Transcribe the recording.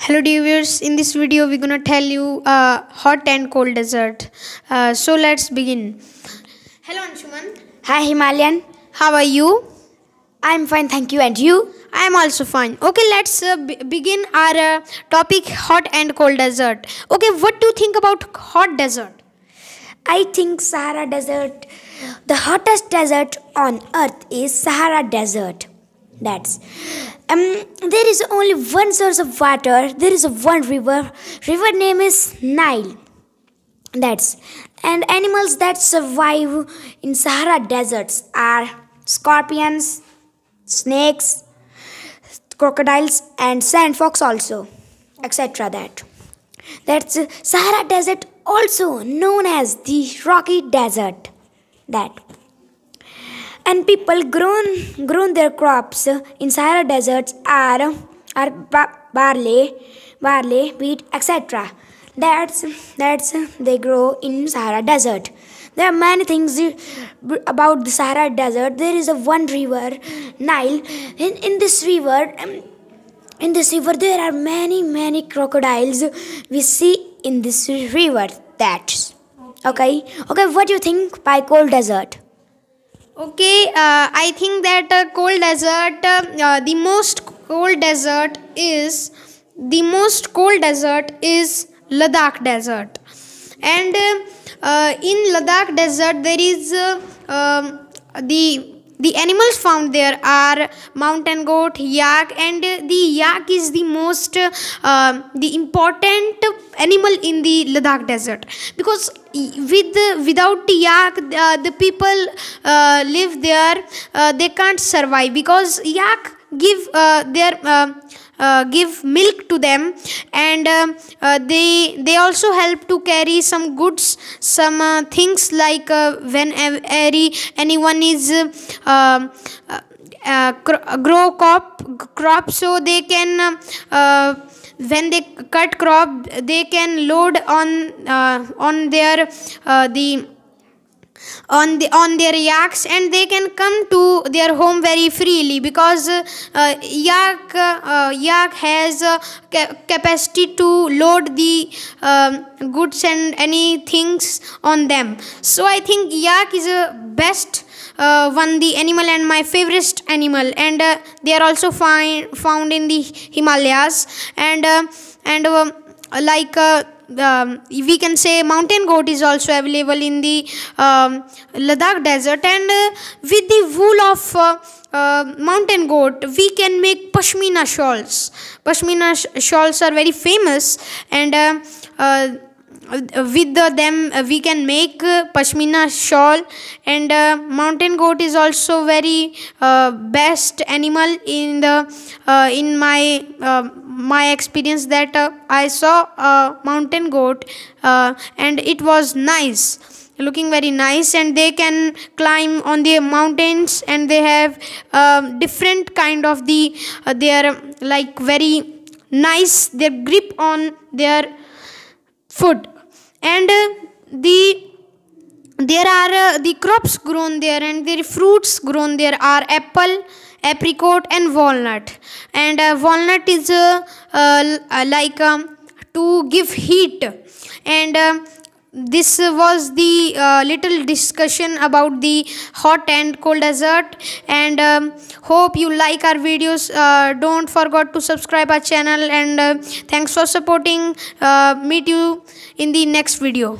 Hello dear viewers, in this video we're gonna tell you hot and cold desert. So let's begin. Hello Anshuman. Hi Himalayan. How are you? I'm fine, thank you. And you? I'm also fine. Okay, let's begin our topic, hot and cold desert. Okay, what do you think about hot desert? I think Sahara Desert, the hottest desert on earth is Sahara Desert. That's there is only one source of water. There is one river name is Nile. That's and animals that survive in Sahara deserts are scorpions, snakes, crocodiles and sand fox also, etc. That's Sahara Desert, also known as the Rocky Desert. That and people grown their crops in Sahara deserts are barley, wheat, etc. That's they grow in Sahara desert. There are many things about the Sahara desert. There is one river, Nile. In this river there are many crocodiles we see in this river. That's okay. What do you think by cold desert? Okay, I think that cold desert, the most cold desert is Ladakh desert, and in Ladakh desert there is the animals found there are mountain goat, yak, and the yak is the most the important animal in the Ladakh desert, because without yak the people live there, they can't survive, because yak give give milk to them, and they also help to carry some goods, some things like when anyone is grow crop, so they can when they cut crop they can load on their on their yaks, and they can come to their home very freely, because yak has capacity to load the goods and any things on them. So I think yak is a best one the animal and my favorite animal, and they are also found in the Himalayas, and like we can say mountain goat is also available in the Ladakh desert, and with the wool of mountain goat we can make pashmina shawls. Pashmina shawls are very famous, and with them we can make pashmina shawl, and mountain goat is also very best animal in the in my my experience, that I saw a mountain goat and it was nice, looking very nice, and they can climb on the mountains, and they have different kind of the their like very nice their grip on their food, and there are the crops grown there, and their fruits grown there are apple, apricot and walnut, and walnut is like to give heat, and this was the little discussion about the hot and cold desert, and hope you like our videos. Don't forget to subscribe our channel, and thanks for supporting. Meet you in the next video.